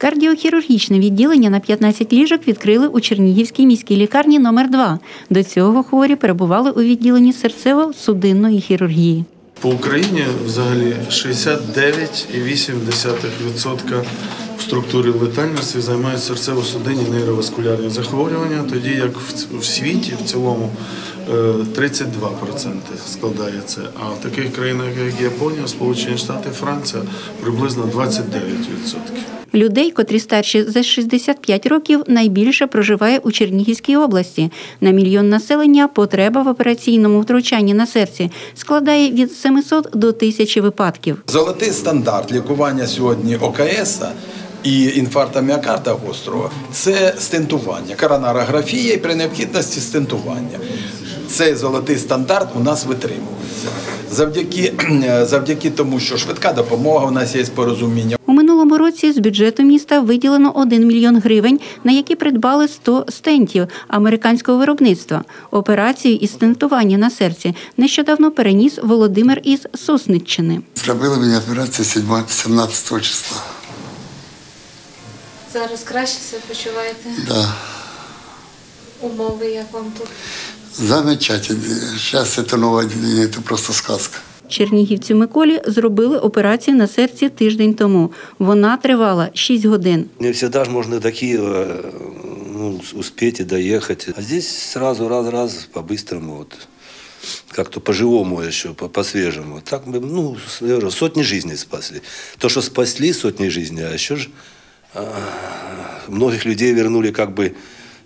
Кардіохірургічне відділення на 15 ліжок відкрили у Чернігівській міській лікарні номер 2. До цього хворі перебували у відділенні серцево-судинної хірургії. По Україні взагалі 69,8% в структурі летальності займають серцево-судинні нейроваскулярні захворювання, тоді як в світі в цілому 32% складає це. А в таких країнах, як Японія, Сполучені Штати, Франція, приблизно 29%. Людей, котрі старші за 65 років, найбільше проживає у Чернігівській області. На мільйон населення потреба в операційному втручанні на серці складає від 700 до 1000 випадків. Золотий стандарт лікування сьогодні ОКС і інфаркта міокарда гострого – це стентування, коронарографія і при необхідності стентування. Цей золотий стандарт у нас витримується. Завдяки тому, що швидка допомога, у нас є порозуміння. У минулому році з бюджету міста виділено 1 мільйон гривень, на які придбали 100 стентів американського виробництва. Операцію із стентування на серці нещодавно переніс Володимир із Сосниччини. Зробили мені операцію 17 числа. Зараз краще себе почуваєте? Так. Умови як вам тут? Замечательно. Зараз це нове відділення, це просто сказка. Чернігівцю Миколі зробили операцію на серці тиждень тому. Вона тривала 6 годин. Не завжди ж можна до Києва успіти, доїхати. А тут одразу, раз, по-бистрому, як-то по-живому, по-свіжому. Так ми сотні життів спасли. Те, що спасли сотні життів, а ще ж багатьох людей повернули, як би,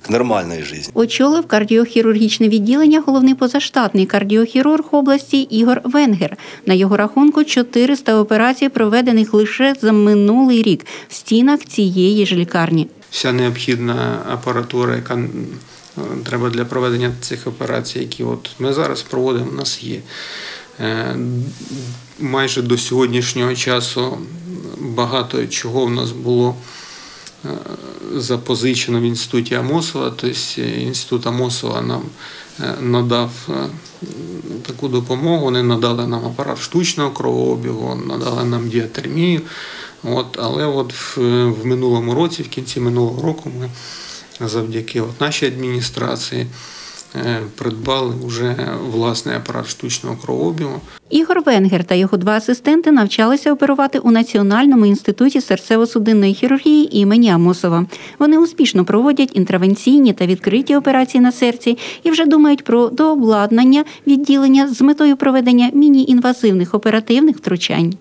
нормальної житті. Очолив кардіохірургічне відділення головний позаштатний кардіохірург області Ігор Венгер. На його рахунку 400 операцій, проведених лише за минулий рік в стінах цієї ж лікарні. Вся необхідна апаратура, яка треба для проведення цих операцій, які ми зараз проводимо, у нас є. Майже до сьогоднішнього часу багато чого в нас було запозичено в інституті Амосова, тобто інститут Амосова нам надав таку допомогу, вони надали нам апарат штучного кровообігу, надали нам діатермію, але в минулому році, в кінці минулого року ми завдяки нашій адміністрації придбали вже власний апарат штучного кровообігу. Ігор Венгер та його 2 асистенти навчалися оперувати у Національному інституті серцево-судинної хірургії імені Амосова. Вони успішно проводять інтервенційні та відкриті операції на серці і вже думають про дообладнання відділення з метою проведення міні-інвазивних оперативних втручань.